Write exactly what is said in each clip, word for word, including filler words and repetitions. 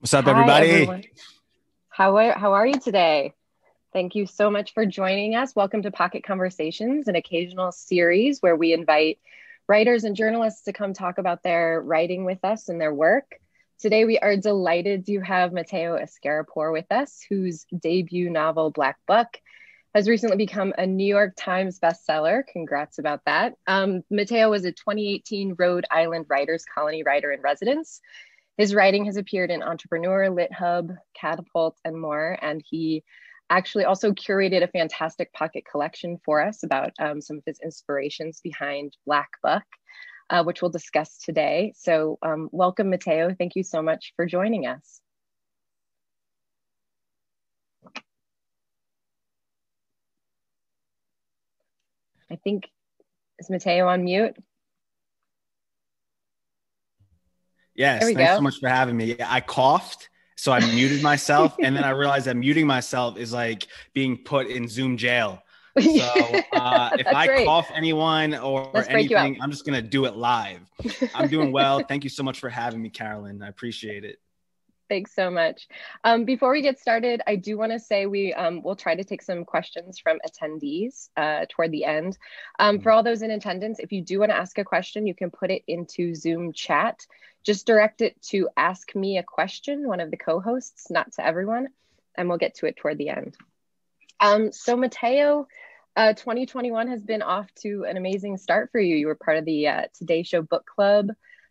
What's up, everybody? Hi, everyone. How are, how are you today? Thank you so much for joining us. Welcome to Pocket Conversations, an occasional series where we invite writers and journalists to come talk about their writing with us and their work. Today, we are delighted to have Mateo Askaripour with us, whose debut novel, Black Buck, has recently become a New York Times bestseller. Congrats about that. Um, Mateo was a twenty eighteen Rhode Island Writers Colony writer in residence. His writing has appeared in Entrepreneur, Lit Hub, Catapult, and more. And he actually also curated a fantastic pocket collection for us about um, some of his inspirations behind Black Buck, uh, which we'll discuss today. So um, welcome, Mateo. Thank you so much for joining us. I think, is Mateo on mute? Yes, thanks go. so much for having me. I coughed, so I muted myself, and then I realized that muting myself is like being put in Zoom jail. So uh, if I great. cough anyone or Let's anything, I'm just going to do it live. I'm doing well. Thank you so much for having me, Carolyn. I appreciate it. Thanks so much. Um, before we get started, I do want to say we um, will try to take some questions from attendees uh, toward the end. Um, for all those in attendance, if you do want to ask a question, you can put it into Zoom chat. Just direct it to Ask Me a Question, one of the co-hosts, not to everyone, and we'll get to it toward the end. Um, so Mateo, uh, twenty twenty-one has been off to an amazing start for you. You were part of the uh, Today Show book club.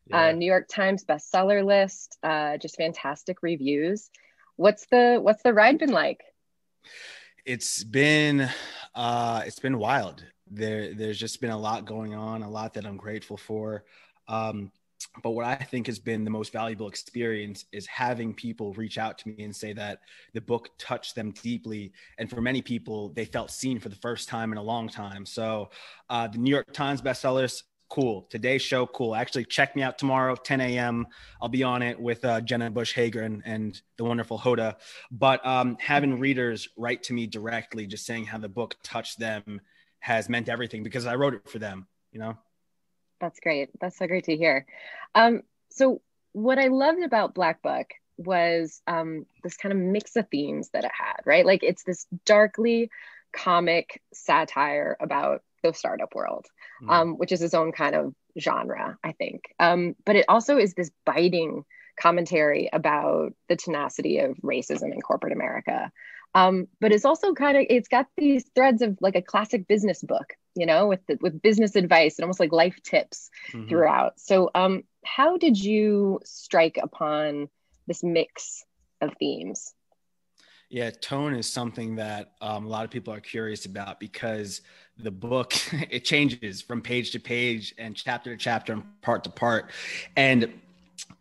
Yeah. Uh, New York Times bestseller list, uh, just fantastic reviews. What's the what's the ride been like? It's been uh, it's been wild. There there's just been a lot going on, a lot that I'm grateful for. Um, but what I think has been the most valuable experience is having people reach out to me and say that the book touched them deeply. And for many people, they felt seen for the first time in a long time. So uh, the New York Times bestsellers. Cool. Today's show, cool. Actually, check me out tomorrow, ten a m I'll be on it with uh, Jenna Bush Hager and, and the wonderful Hoda. But um, having readers write to me directly, just saying how the book touched them has meant everything because I wrote it for them, you know? That's great. That's so great to hear. Um, so what I loved about Black Buck was um, this kind of mix of themes that it had, right? Like it's this darkly comic satire about the startup world, um, which is its own kind of genre, I think. Um, but it also is this biting commentary about the tenacity of racism in corporate America. Um, but it's also kind of, it's got these threads of like a classic business book, you know, with the, with business advice and almost like life tips mm-hmm. throughout. So um, how did you strike upon this mix of themes? Yeah, tone is something that um, a lot of people are curious about because the book, it changes from page to page and chapter to chapter and part to part. And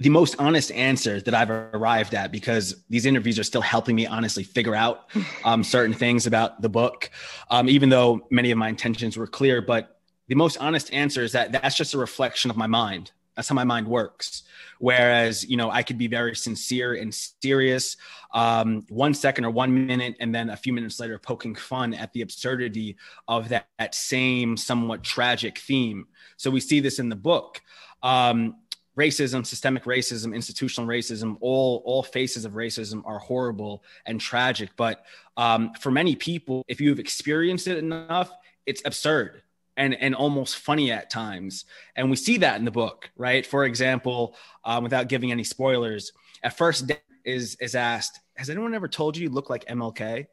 the most honest answers that I've arrived at, because these interviews are still helping me honestly figure out um, certain things about the book, um, even though many of my intentions were clear, but the most honest answer is that that's just a reflection of my mind. That's how my mind works. Whereas, you know, I could be very sincere and serious um, one second or one minute, and then a few minutes later, poking fun at the absurdity of that, that same somewhat tragic theme. So we see this in the book. Um, racism, systemic racism, institutional racism, all, all faces of racism are horrible and tragic. But um, for many people, if you've experienced it enough, it's absurd. And, and almost funny at times. And we see that in the book, right? For example, um, without giving any spoilers, at first Dan is, is asked, has anyone ever told you you look like M L K?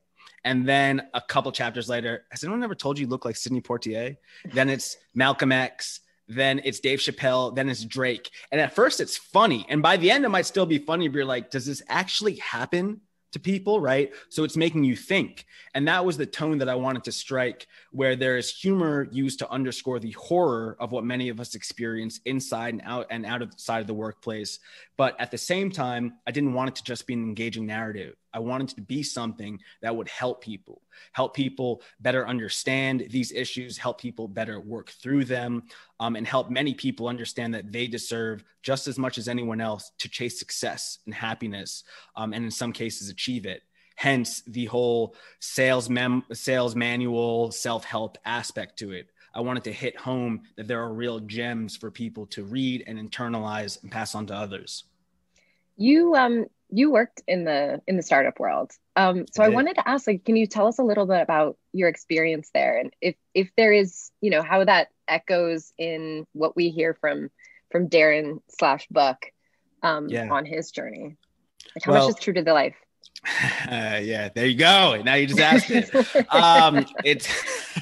And then a couple chapters later, has anyone ever told you you look like Sidney Poitier? Then it's Malcolm X, then it's Dave Chappelle, then it's Drake. And at first it's funny. And by the end, it might still be funny, but you're like, does this actually happen to people, right? So it's making you think. And that was the tone that I wanted to strike, where there is humor used to underscore the horror of what many of us experience inside and out and out of the side of the workplace. But at the same time, I didn't want it to just be an engaging narrative. I wanted it to be something that would help people, help people better understand these issues, help people better work through them, um, and help many people understand that they deserve just as much as anyone else to chase success and happiness, um, and in some cases achieve it. Hence the whole sales mem- sales manual, self-help aspect to it. I wanted to hit home that there are real gems for people to read and internalize and pass on to others. You um you worked in the in the startup world. Um, so I, I wanted to ask, like, can you tell us a little bit about your experience there, and if if there is, you know, how that echoes in what we hear from from Darren slash Buck um, yeah. on his journey? Like, how well, much is true to the life? Uh, yeah, there you go. Now you just asked it. um, it's.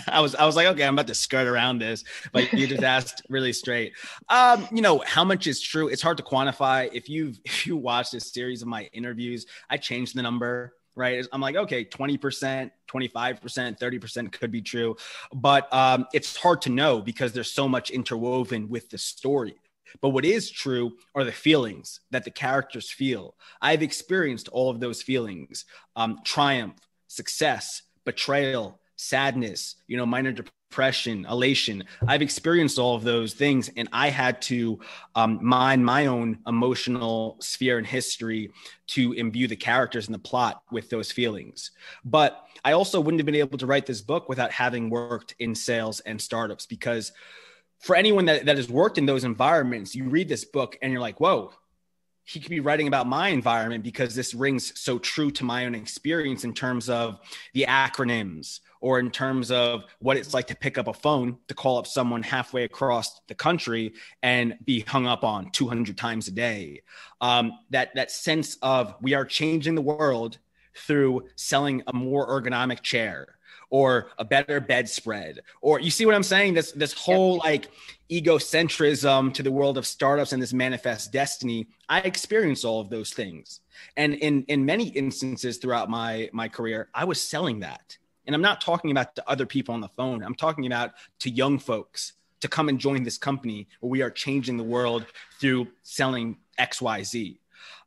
I was. I was like, okay, I'm about to skirt around this, but you just asked really straight. Um, you know, how much is true? It's hard to quantify. If you've if you watched a series of my interviews, I changed the number. Right? I'm like, okay, twenty percent, twenty-five percent, thirty percent could be true, but um, it's hard to know because there's so much interwoven with the story. But what is true are the feelings that the characters feel. I've experienced all of those feelings: um, triumph, success, betrayal, sadness, you know, minor depression, elation. I've experienced all of those things, and I had to um, mine my own emotional sphere and history to imbue the characters and the plot with those feelings. But I also wouldn't have been able to write this book without having worked in sales and startups, because for anyone that, that has worked in those environments, you read this book and you're like, whoa, he could be writing about my environment because this rings so true to my own experience in terms of the acronyms, or in terms of what it's like to pick up a phone to call up someone halfway across the country and be hung up on two hundred times a day. Um, that, that sense of we are changing the world through selling a more ergonomic chair, or a better bedspread, or you see what I'm saying? This this whole like egocentrism to the world of startups and this manifest destiny. I experienced all of those things. And in, in many instances throughout my, my career, I was selling that. And I'm not talking about to other people on the phone. I'm talking about to young folks to come and join this company where we are changing the world through selling X Y Z.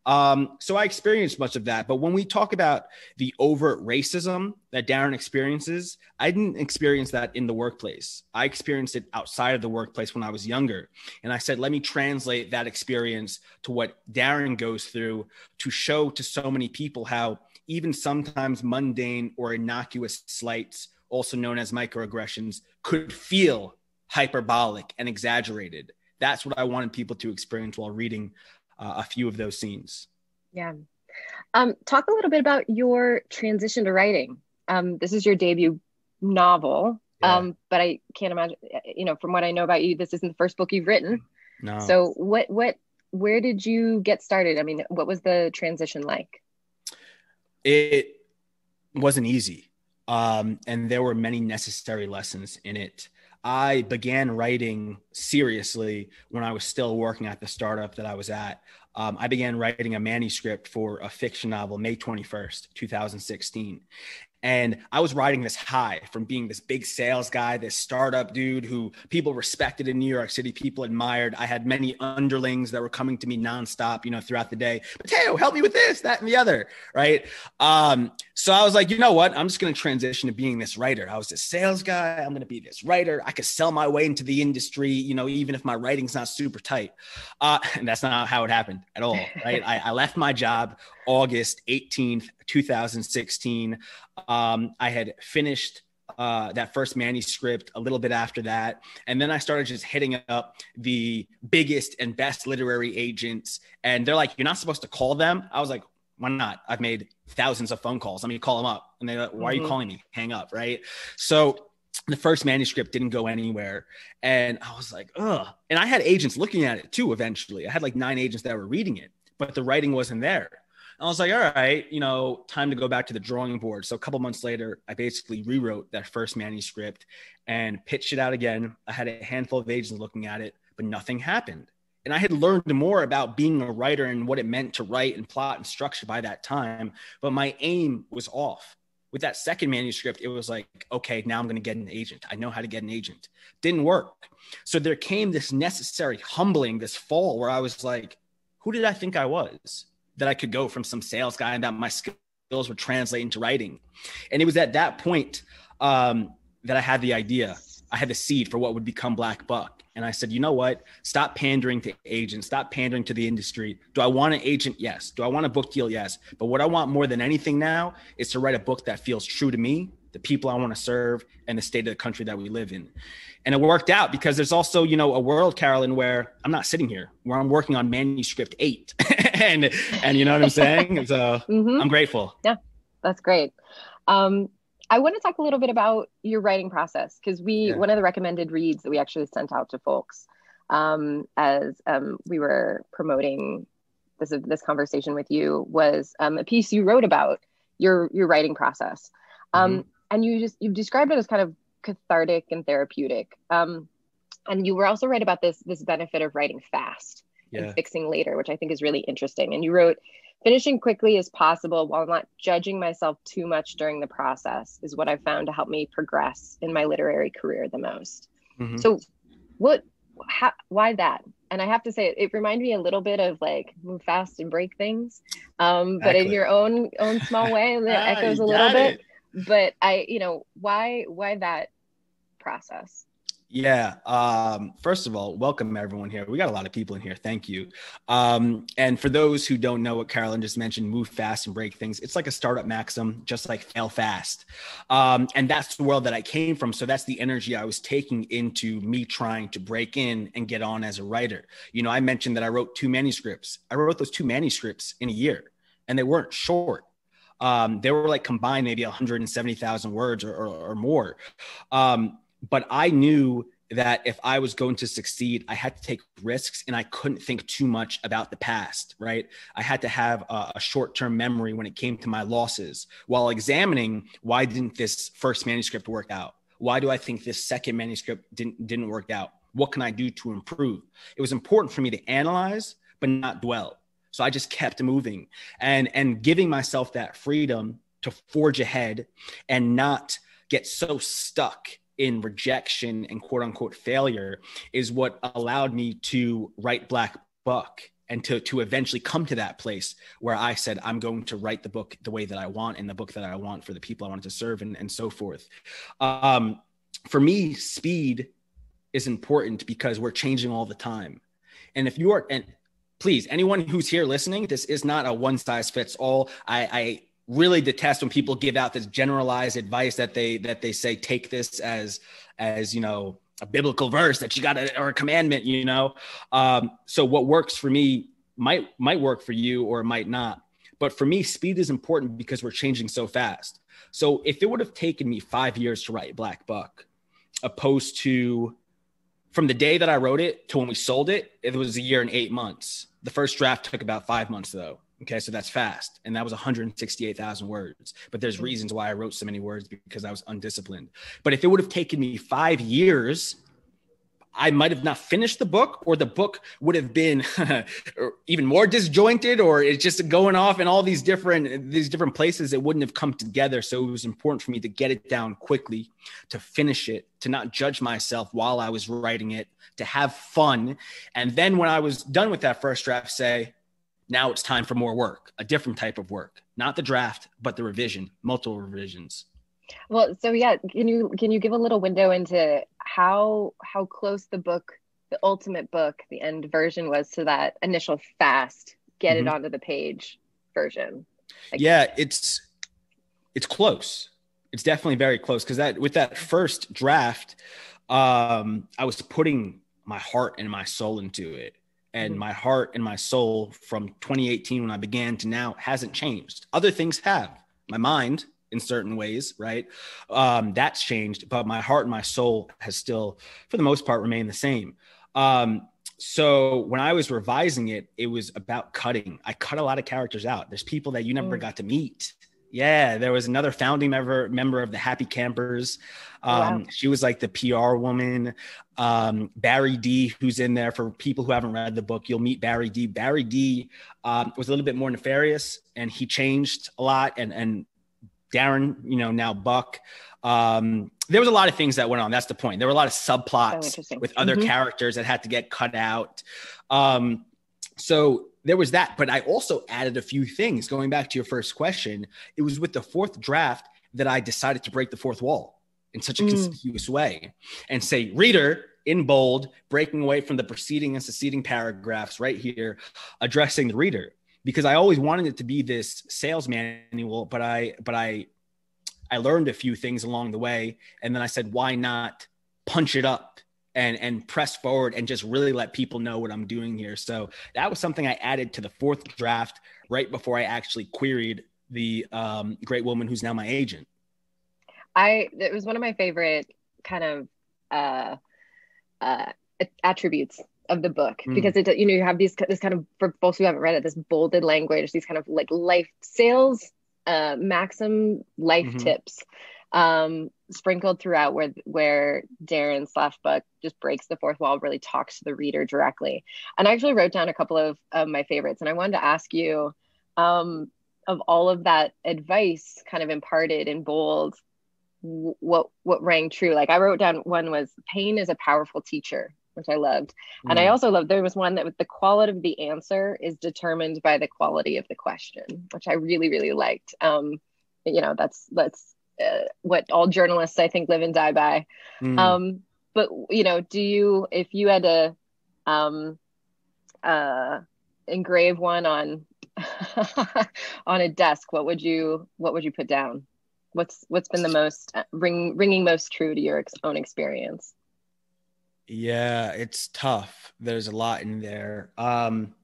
Um, so I experienced much of that. But when we talk about the overt racism that Darren experiences, I didn't experience that in the workplace. I experienced it outside of the workplace when I was younger. And I said, let me translate that experience to what Darren goes through to show to so many people how even sometimes mundane or innocuous slights, also known as microaggressions, could feel hyperbolic and exaggerated. That's what I wanted people to experience while reading Uh, a few of those scenes. Yeah. Um, talk a little bit about your transition to writing. Um, this is your debut novel, yeah. um, but I can't imagine, you know, from what I know about you, this isn't the first book you've written. No. So what, what, where did you get started? I mean, what was the transition like? It wasn't easy. Um, and there were many necessary lessons in it. I began writing seriously when I was still working at the startup that I was at. Um, I began writing a manuscript for a fiction novel, May twenty-first, two thousand sixteen. And I was riding this high from being this big sales guy, this startup dude who people respected in New York City, people admired. I had many underlings that were coming to me nonstop, you know, throughout the day. Mateo, help me with this, that, and the other, right? Um, so I was like, you know what? I'm just going to transition to being this writer. I was this sales guy. I'm going to be this writer. I could sell my way into the industry, you know, even if my writing's not super tight. Uh, and that's not how it happened at all, right? I, I left my job August eighteenth, two thousand sixteen. Um, I had finished uh, that first manuscript a little bit after that. And then I started just hitting up the biggest and best literary agents. And they're like, you're not supposed to call them. I was like, why not? I've made thousands of phone calls. I'm going to call them up. And they're like, why are you calling me? Hang up, right? So the first manuscript didn't go anywhere. And I was like, ugh. And I had agents looking at it too, eventually. I had like nine agents that were reading it, but the writing wasn't there. I was like, all right, you know, time to go back to the drawing board. So a couple months later, I basically rewrote that first manuscript and pitched it out again. I had a handful of agents looking at it, but nothing happened. And I had learned more about being a writer and what it meant to write and plot and structure by that time. But my aim was off. With that second manuscript, it was like, okay, now I'm going to get an agent. I know how to get an agent. Didn't work. So there came this necessary humbling, this fall where I was like, who did I think I was? That I could go from some sales guy and that my skills would translate into writing. And it was at that point um, that I had the idea. I had the seed for what would become Black Buck. And I said, you know what? Stop pandering to agents. Stop pandering to the industry. Do I want an agent? Yes. Do I want a book deal? Yes. But what I want more than anything now is to write a book that feels true to me, the people I want to serve, and the state of the country that we live in. And it worked out because there's also, you know, a world, Carolyn, where I'm not sitting here, where I'm working on manuscript eight and and you know what I'm saying? So mm-hmm. I'm grateful. Yeah, that's great. Um, I want to talk a little bit about your writing process, because we yeah. one of the recommended reads that we actually sent out to folks um, as um, we were promoting this this conversation with you was um, a piece you wrote about your your writing process, um, mm-hmm. and you just you've described it as kind of cathartic and therapeutic. Um, and you were also right about this this benefit of writing fast yeah. and fixing later, which I think is really interesting. And you wrote, "Finishing quickly as possible while not judging myself too much during the process is what I've found to help me progress in my literary career the most." Mm-hmm. So what, how, why that? And I have to say, it reminded me a little bit of like move fast and break things, um, but exactly. in your own own small way, that echoes a little bit. It. But I, you know, why why that process? Yeah. Um, first of all, welcome everyone here. We got a lot of people in here. Thank you. Um, and for those who don't know what Carolyn just mentioned, move fast and break things. It's like a startup maxim, just like fail fast. Um, and that's the world that I came from. So that's the energy I was taking into me trying to break in and get on as a writer. You know, I mentioned that I wrote two manuscripts. I wrote those two manuscripts in a year, and they weren't short. Um, they were like combined maybe one hundred seventy thousand words or, or, or more. Um, But I knew that if I was going to succeed, I had to take risks, and I couldn't think too much about the past, right? I had to have a, a short-term memory when it came to my losses while examining, why didn't this first manuscript work out? Why do I think this second manuscript didn't, didn't work out? What can I do to improve? It was important for me to analyze, but not dwell. So I just kept moving and, and giving myself that freedom to forge ahead and not get so stuck in rejection and quote unquote failure is what allowed me to write Black Buck and to, to eventually come to that place where I said, I'm going to write the book the way that I want and the book that I want for the people I wanted to serve and, and so forth. Um, for me, speed is important because we're changing all the time. And if you are, and please, anyone who's here listening, this is not a one size fits all. I, I, really detest when people give out this generalized advice that they that they say, take this as as you know a biblical verse that you got to, or a commandment, you know. Um, so what works for me might might work for you or might not. But for me, speed is important because we're changing so fast. So if it would have taken me five years to write Black Buck, opposed to from the day that I wrote it to when we sold it, it was a year and eight months. The first draft took about five months though. Okay, so that's fast. And that was one hundred sixty-eight thousand words. But there's reasons why I wrote so many words, because I was undisciplined. But if it would have taken me five years, I might have not finished the book, or the book would have been even more disjointed, or it's just going off in all these different these different places. It wouldn't have come together. So it was important for me to get it down quickly, to finish it, to not judge myself while I was writing it, to have fun. And then when I was done with that first draft, say, now it's time for more work, a different type of work, not the draft, but the revision, multiple revisions. Well, so yeah, can you can you give a little window into how how close the book, the ultimate book, the end version was to that initial fast, get mm-hmm. it onto the page version? Like- yeah, it's it's close. It's definitely very close, because that with that first draft, um, I was putting my heart and my soul into it. And my heart and my soul from twenty eighteen, when I began, to now hasn't changed. Other things have. My mind in certain ways, right? Um, that's changed, but my heart and my soul has still, for the most part, remained the same. Um, so when I was revising it, it was about cutting. I cut a lot of characters out. There's people that you never mm. got to meet. Yeah, there was another founding member member of the Happy Campers. Um, wow. She was like the P R woman. Um, Barry D, who's in there, for people who haven't read the book, you'll meet Barry D. Barry D um, was a little bit more nefarious, and he changed a lot. And and Darren, you know, now Buck. Um, there was a lot of things that went on. That's the point. There were a lot of subplots so with other mm-hmm. characters that had to get cut out. Um, so. There was that, but I also added a few things. Going back to your first question, it was with the fourth draft that I decided to break the fourth wall in such a mm. conspicuous way and say, reader, in bold, breaking away from the preceding and succeeding paragraphs right here, addressing the reader. Because I always wanted it to be this sales manual, but I, but I, I learned a few things along the way. And then I said, why not punch it up and and press forward and just really let people know what I'm doing here. So that was something I added to the fourth draft right before I actually queried the um, great woman who's now my agent. I it was one of my favorite kind of uh, uh, attributes of the book, mm. because it you know you have these this kind of, for folks who haven't read it, this bolded language, these kind of like life sales uh, maxim life mm-hmm. tips um, sprinkled throughout, where where Darren slash Buck just breaks the fourth wall, really talks to the reader directly. And I actually wrote down a couple of, of my favorites, and I wanted to ask you um, of all of that advice kind of imparted in bold, what what rang true? Like I wrote down one was pain is a powerful teacher, which I loved. Mm. And I also loved, there was one that with the quality of the answer is determined by the quality of the question, which I really, really liked. Um, you know, that's, that's uh, what all journalists I think live and die by. Mm. Um, but you know, do you, if you had to um, uh, engrave one on, on a desk, what would you, what would you put down? What's what's been the most uh, ring, ringing most true to your ex- own experience? Yeah, it's tough. There's a lot in there. Um,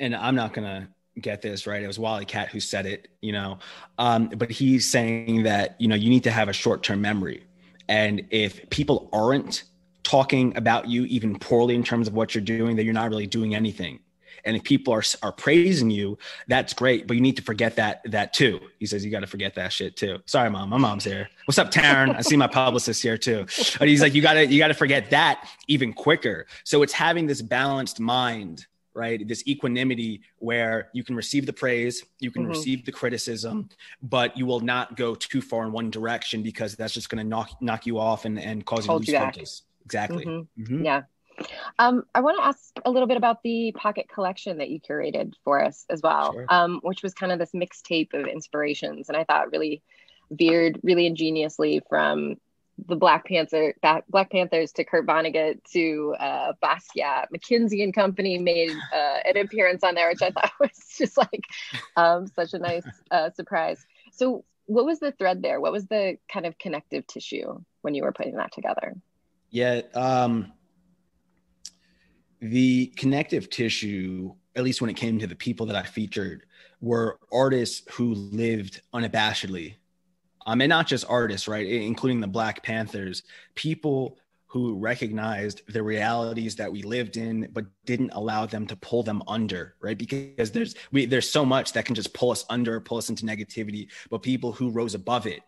and I'm not going to get this right. It was Wally Cat who said it, you know, um, but he's saying that, you know, you need to have a short-term memory. And if people aren't talking about you even poorly in terms of what you're doing, then you're not really doing anything. And if people are are praising you, that's great. But you need to forget that that too. He says you got to forget that shit too. Sorry, mom. My mom's here. What's up, Taryn? I see my publicist here too. But he's like, you gotta you gotta forget that even quicker. So it's having this balanced mind, right? This equanimity where you can receive the praise, you can mm-hmm. receive the criticism, but you will not go too far in one direction because that's just gonna knock knock you off and and cause you to lose focus. Exactly. Mm-hmm. Mm-hmm. Yeah. Um, I want to ask a little bit about the Pocket collection that you curated for us as well, sure. um, which was kind of this mixtape of inspirations. And I thought really veered really ingeniously from the Black Panther, Black Panthers to Kurt Vonnegut to uh, Basquiat. McKinsey and Company made uh, an appearance on there, which I thought was just like um, such a nice uh, surprise. So what was the thread there? What was the kind of connective tissue when you were putting that together? Yeah. Um... The connective tissue, at least when it came to the people that I featured, were artists who lived unabashedly. Um, and not just artists, right? Including the Black Panthers, people who recognized the realities that we lived in, but didn't allow them to pull them under, right? Because there's we, there's so much that can just pull us under, pull us into negativity, but people who rose above it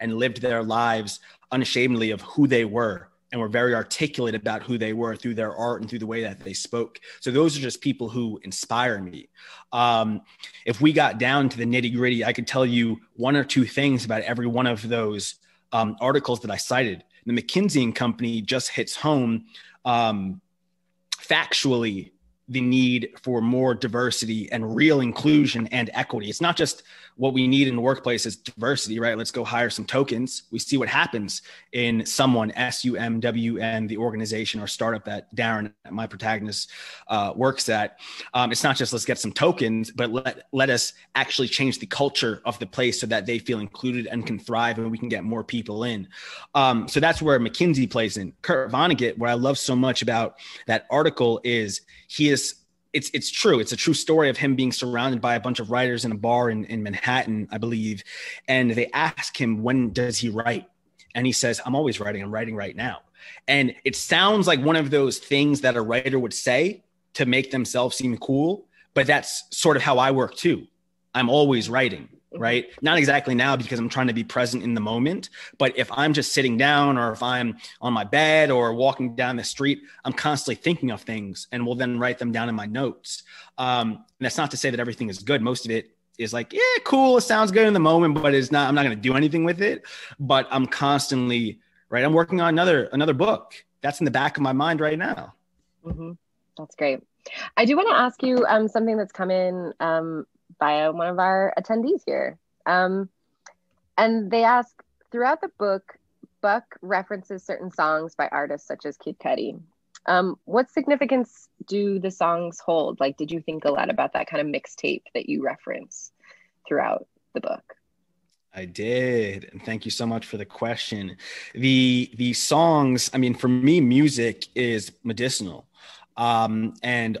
and lived their lives unashamedly of who they were, and were very articulate about who they were through their art and through the way that they spoke. So those are just people who inspire me. Um, if we got down to the nitty gritty, I could tell you one or two things about every one of those um, articles that I cited. The McKinsey and Company just hits home um, factually the need for more diversity and real inclusion and equity. It's not just what we need in the workplace is diversity, right? Let's go hire some tokens. We see what happens in someone, S U M W N, the organization or startup that Darren, my protagonist, uh, works at. Um, it's not just let's get some tokens, but let, let us actually change the culture of the place so that they feel included and can thrive and we can get more people in. Um, so that's where McKinsey plays in. Kurt Vonnegut, what I love so much about that article is he is It's it's true. It's a true story of him being surrounded by a bunch of writers in a bar in, in Manhattan, I believe. And they ask him, when does he write? And he says, I'm always writing. I'm writing right now. And it sounds like one of those things that a writer would say to make themselves seem cool. But that's sort of how I work too. I'm always writing, right? Not exactly now because I'm trying to be present in the moment. But if I'm just sitting down or if I'm on my bed or walking down the street, I'm constantly thinking of things and will then write them down in my notes. Um, and that's not to say that everything is good. Most of it is like, yeah, cool. It sounds good in the moment, but it's not, I'm not going to do anything with it. But I'm constantly, right? I'm working on another, another book that's in the back of my mind right now. Mm-hmm. That's great. I do want to ask you um, something that's come in um, by one of our attendees here. Um, and they ask, throughout the book, Buck references certain songs by artists such as Kid Cudi. Um, what significance do the songs hold? Like, did you think a lot about that kind of mixtape that you reference throughout the book? I did. And thank you so much for the question. The the songs, I mean, for me, music is medicinal. Um, and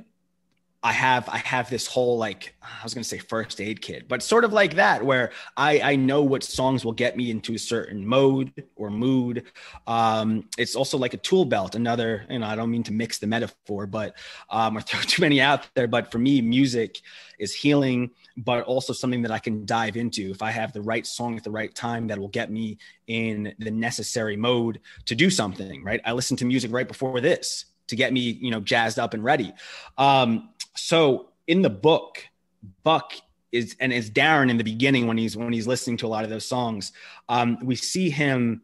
I have I have this whole, like, I was going to say first aid kit, but sort of like that, where I, I know what songs will get me into a certain mode or mood. Um, it's also like a tool belt, another, you know, I don't mean to mix the metaphor, but um, or throw too many out there. But for me, music is healing, but also something that I can dive into if I have the right song at the right time that will get me in the necessary mode to do something, right? I listened to music right before this to get me, you know, jazzed up and ready. Um, So in the book, Buck is, and it's Darren in the beginning when he's when he's listening to a lot of those songs, um, we see him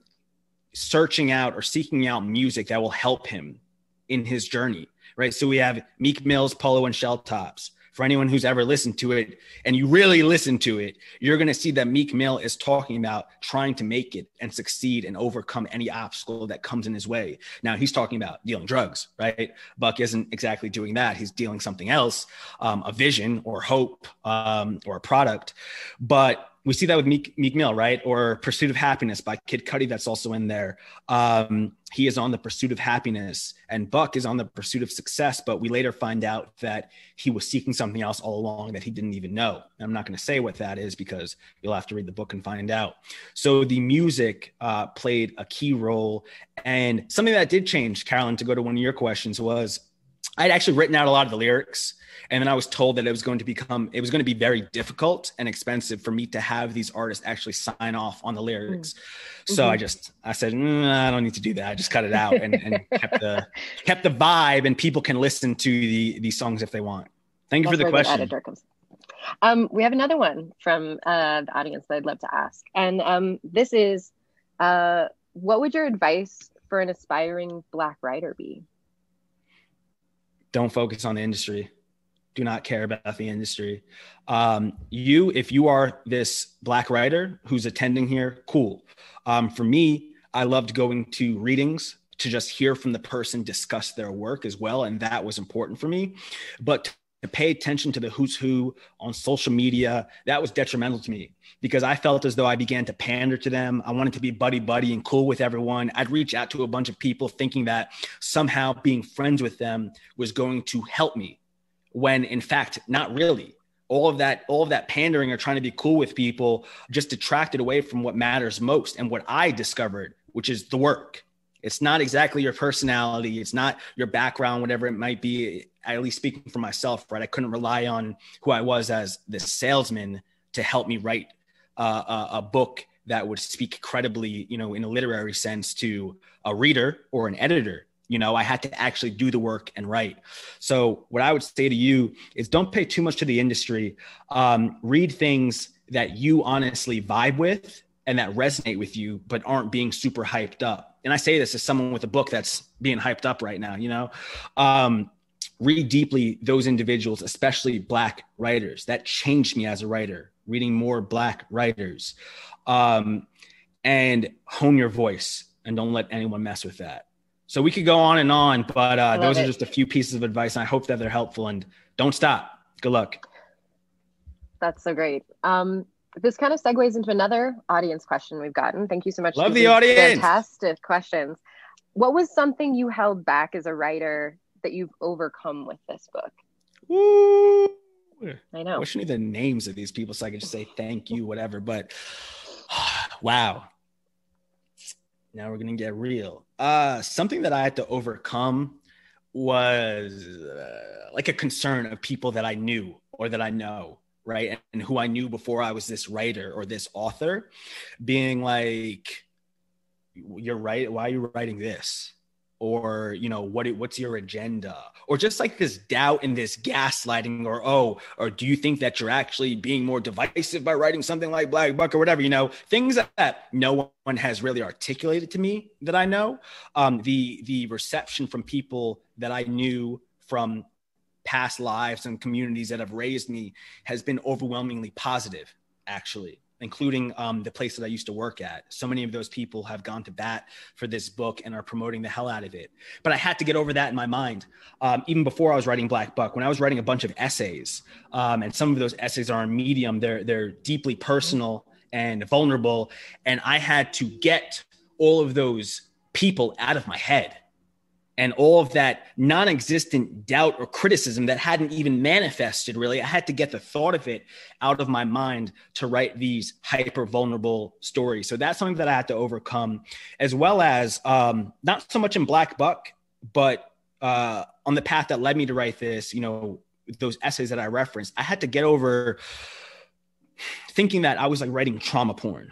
searching out or seeking out music that will help him in his journey, right? So we have Meek Mill's Polo and Shell Tops. For anyone who's ever listened to it, and you really listen to it, you're going to see that Meek Mill is talking about trying to make it and succeed and overcome any obstacle that comes in his way. Now, he's talking about dealing drugs, right? Buck isn't exactly doing that. He's dealing something else, um, a vision or hope um, or a product. But we see that with Meek, Meek Mill, right? Or Pursuit of Happiness by Kid Cudi, that's also in there. Um, he is on the pursuit of happiness, and Buck is on the pursuit of success, but we later find out that he was seeking something else all along that he didn't even know. And I'm not going to say what that is because you'll have to read the book and find out. So the music uh, played a key role. And something that did change, Carolyn, to go to one of your questions, was I'd actually written out a lot of the lyrics, and then I was told that it was going to become, it was going to be very difficult and expensive for me to have these artists actually sign off on the lyrics. Mm-hmm. So I just, I said, mm, I don't need to do that. I just cut it out and, and kept the kept the vibe, and people can listen to the these songs if they want. Thank you That's for the question. The um, we have another one from uh, the audience that I'd love to ask. And um, this is, uh, what would your advice for an aspiring Black writer be? Don't focus on the industry. Do not care about the industry. Um, you, if you are this Black writer who's attending here, cool. Um, for me, I loved going to readings to just hear from the person discuss their work as well. And that was important for me. But to pay attention to the who's who on social media, that was detrimental to me because I felt as though I began to pander to them. I wanted to be buddy-buddy and cool with everyone. I'd reach out to a bunch of people thinking that somehow being friends with them was going to help me, when in fact, not really. All of that, all of that pandering or trying to be cool with people just detracted away from what matters most and what I discovered, which is the work. It's not exactly your personality. It's not your background, whatever it might be. At least speaking for myself, right? I couldn't rely on who I was as this salesman to help me write uh, a, a book that would speak credibly, you know, in a literary sense to a reader or an editor. You know, I had to actually do the work and write. So what I would say to you is don't pay too much to the industry. Um, read things that you honestly vibe with and that resonate with you, but aren't being super hyped up. And I say this as someone with a book that's being hyped up right now, you know, um, read deeply those individuals, especially Black writers. That changed me as a writer, reading more Black writers. Um, and hone your voice and don't let anyone mess with that. So we could go on and on, but uh, those it. are just a few pieces of advice. And I hope that they're helpful, and don't stop. Good luck. That's so great. Um, this kind of segues into another audience question we've gotten. Thank you so much. Love the audience. Fantastic questions. What was something you held back as a writer that you've overcome with this book? Woo. I know. I wish I knew the names of these people so I could just say thank you, whatever. But wow. Now we're going to get real. Uh, something that I had to overcome was uh, like a concern of people that I knew or that I know, right? And, and who I knew before I was this writer or this author, being like, you're right. Why are you writing this? Or, you know, what? what's your agenda? Or just like this doubt and this gaslighting, or, oh, or do you think that you're actually being more divisive by writing something like Black Buck or whatever, you know, things that no one has really articulated to me that I know. Um, the the reception from people that I knew from past lives and communities that have raised me has been overwhelmingly positive, actually, including um, the place that I used to work at. So many of those people have gone to bat for this book and are promoting the hell out of it. But I had to get over that in my mind. Um, even before I was writing Black Buck, when I was writing a bunch of essays, um, and some of those essays are on Medium, they're, they're deeply personal and vulnerable. And I had to get all of those people out of my head and all of that non-existent doubt or criticism that hadn't even manifested, really. I had to get the thought of it out of my mind to write these hyper vulnerable stories. So that's something that I had to overcome, as well as um, not so much in Black Buck, but uh, on the path that led me to write this, you know, those essays that I referenced, I had to get over thinking that I was like writing trauma porn,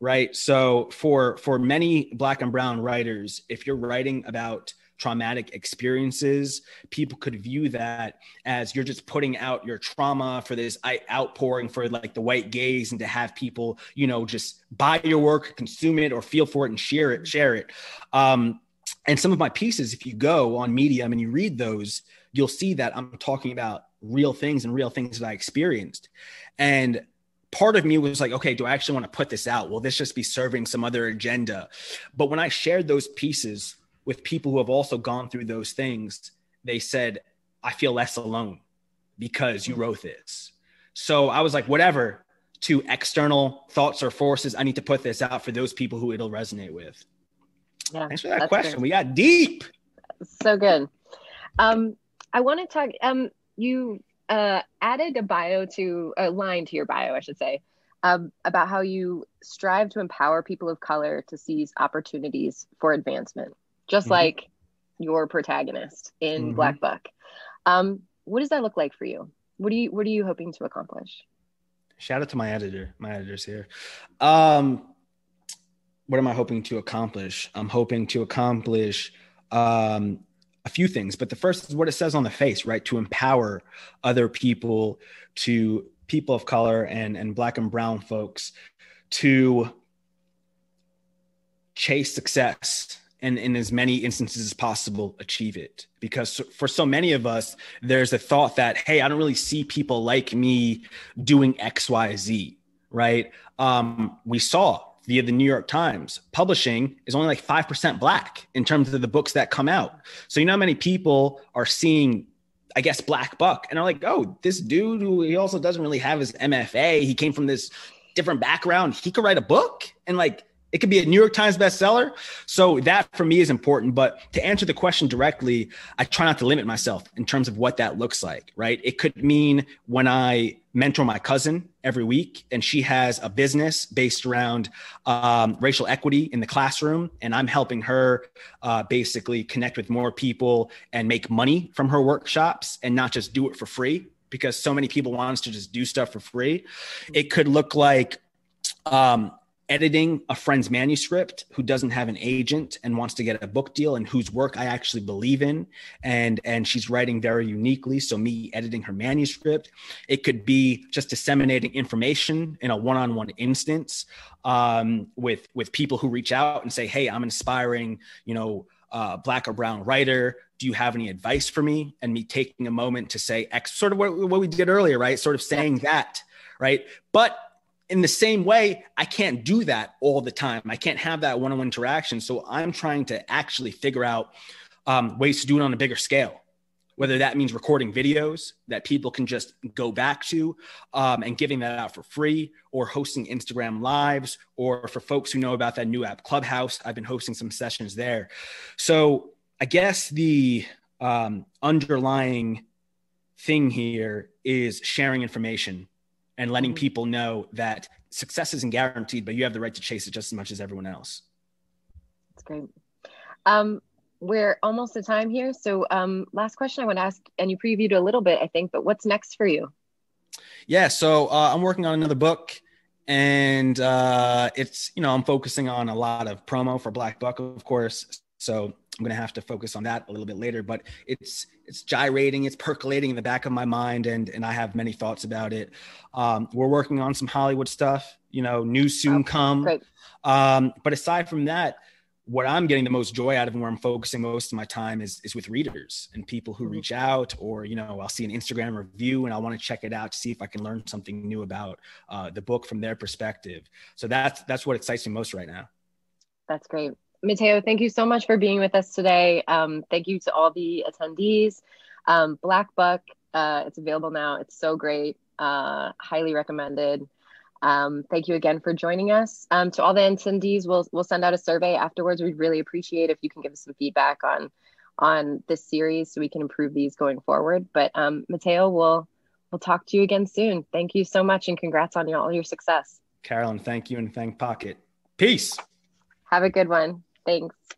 right? So for, for many Black and brown writers, if you're writing about traumatic experiences, people could view that as you're just putting out your trauma for this outpouring for like the white gaze, and to have people, you know, just buy your work, consume it, or feel for it and share it, share it. Um, and some of my pieces, if you go on Medium and you read those, you'll see that I'm talking about real things and real things that I experienced. And part of me was like, okay, do I actually want to put this out? Will this just be serving some other agenda? But when I shared those pieces with people who have also gone through those things, they said, I feel less alone because you wrote this. So I was like, whatever, to external thoughts or forces, I need to put this out for those people who it'll resonate with. Yeah, thanks for that question. Good. We got deep. So good. Um, I want to talk, um, you uh, added a bio to, a line to your bio, I should say, um, about how you strive to empower people of color to seize opportunities for advancement, just mm-hmm. like your protagonist in mm-hmm. Black Buck. Um, what does that look like for you? What do you, what are you hoping to accomplish? Shout out to my editor. My editor's here. Um, what am I hoping to accomplish? I'm hoping to accomplish, um, a few things, but the first is what it says on the face, right? To empower other people, to people of color and, and Black and brown folks, to chase success and in as many instances as possible, achieve it. Because for so many of us, there's a thought that, hey, I don't really see people like me doing X, Y, Z, right? Um, we saw via the New York Times, publishing is only like five percent Black in terms of the books that come out. So you know how many people are seeing, I guess, Black Buck and are like, oh, this dude who he also doesn't really have his M F A. He came from this different background. He could write a book and like, it could be a New York Times bestseller. So that for me is important. But to answer the question directly, I try not to limit myself in terms of what that looks like, right? It could mean when I mentor my cousin every week and she has a business based around um, racial equity in the classroom. And I'm helping her uh, basically connect with more people and make money from her workshops and not just do it for free, because so many people want us to just do stuff for free. It could look like, um, editing a friend's manuscript who doesn't have an agent and wants to get a book deal and whose work I actually believe in. And, and she's writing very uniquely. So me editing her manuscript, it could be just disseminating information in a one-on-one instance um, with, with people who reach out and say, hey, I'm inspiring, you know, uh, Black or brown writer. Do you have any advice for me? And me taking a moment to say, X, sort of what, what we did earlier, right? Sort of saying that, right? But in the same way, I can't do that all the time. I can't have that one-on-one interaction. So I'm trying to actually figure out um, ways to do it on a bigger scale, whether that means recording videos that people can just go back to um, and giving that out for free, or hosting Instagram lives, or for folks who know about that new app Clubhouse, I've been hosting some sessions there. So I guess the um, underlying thing here is sharing information and letting people know that success isn't guaranteed, but you have the right to chase it just as much as everyone else. That's great. Um, we're almost at time here. So um, last question I want to ask, and you previewed a little bit, I think, but what's next for you? Yeah, so uh, I'm working on another book. And uh, it's, you know, I'm focusing on a lot of promo for Black Buck, of course. So I'm going to have to focus on that a little bit later, but it's it's gyrating, it's percolating in the back of my mind, and and I have many thoughts about it. Um, we're working on some Hollywood stuff, you know, news soon okay, come. Um, but aside from that, what I'm getting the most joy out of and where I'm focusing most of my time is is with readers and people who reach out, or, you know, I'll see an Instagram review and I want to check it out to see if I can learn something new about uh, the book from their perspective. So that's that's what excites me most right now. That's great. Mateo, thank you so much for being with us today. Um, thank you to all the attendees. Um, Black Buck, uh, it's available now. It's so great. Uh, highly recommended. Um, thank you again for joining us. Um, to all the attendees, we'll, we'll send out a survey afterwards. We'd really appreciate if you can give us some feedback on on this series so we can improve these going forward. But um, Mateo, we'll, we'll talk to you again soon. Thank you so much and congrats on all your success. Carolyn, thank you, and thank Pocket. Peace. Have a good one. Thanks.